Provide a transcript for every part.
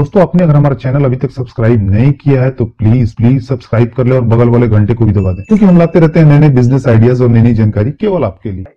दोस्तों आपने अगर हमारा चैनल अभी तक सब्सक्राइब नहीं किया है तो प्लीज प्लीज सब्सक्राइब कर ले और बगल वाले घंटे को भी दबा दें, क्योंकि हम लाते रहते हैं नए नए बिजनेस आइडियाज और नई नई जानकारी केवल आपके लिए।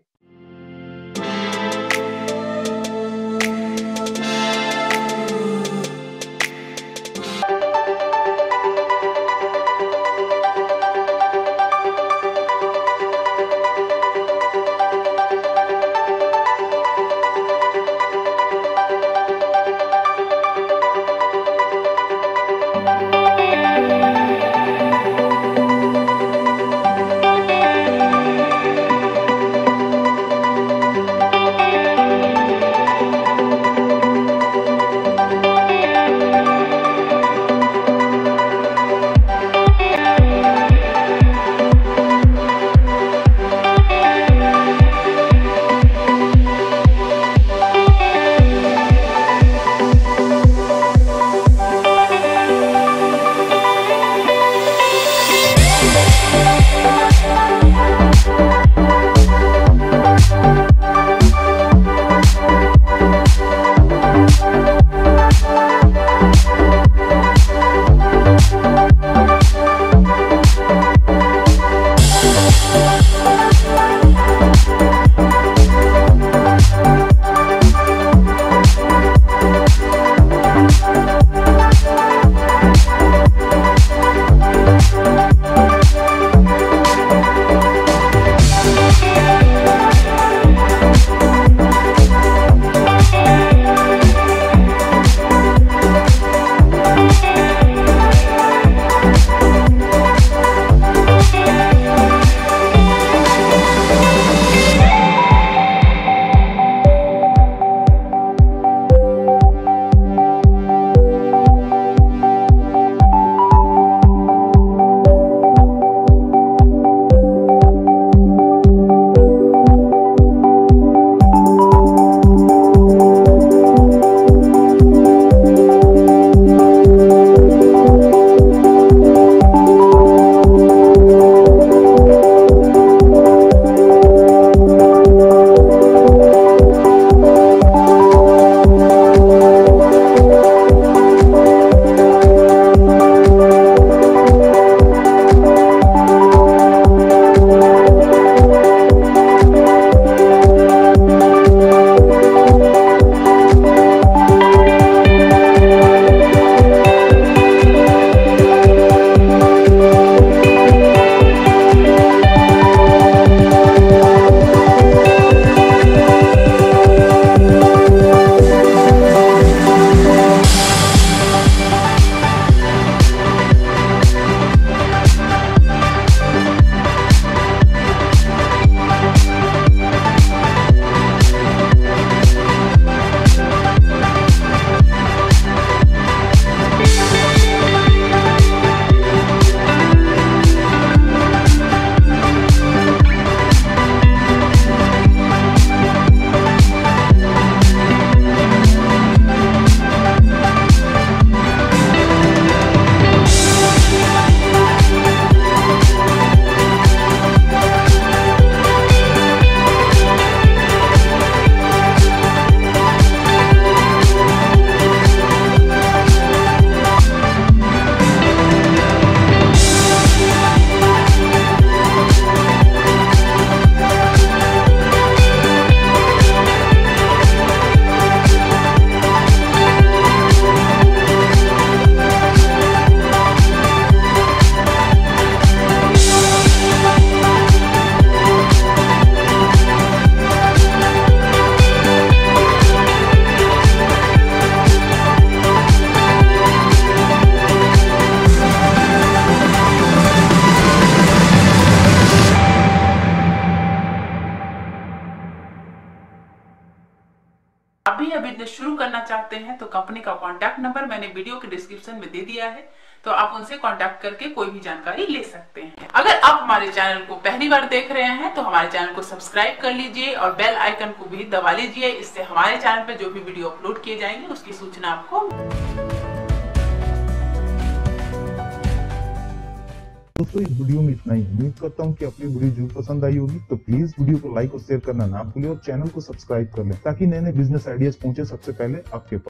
अभी यह बिजनेस शुरू करना चाहते हैं तो कंपनी का कांटेक्ट नंबर मैंने वीडियो के डिस्क्रिप्शन में दे दिया है, तो आप उनसे कांटेक्ट करके कोई भी जानकारी ले सकते हैं। अगर आप हमारे चैनल को पहली बार देख रहे हैं तो हमारे चैनल को सब्सक्राइब कर लीजिए और बेल आइकन को भी दबा लीजिए, इससे हमारे चैनल पर जो भी वीडियो अपलोड किए जाएंगे उसकी सूचना आपको। दोस्तों इस वीडियो में इतना ही। उम्मीद करता हूँ कि आपको वीडियो जरूर पसंद आई होगी, तो प्लीज वीडियो को लाइक और शेयर करना ना भूलें और चैनल को सब्सक्राइब कर लें ताकि नए नए बिजनेस आइडियाज पहुंचे सबसे पहले आपके पास।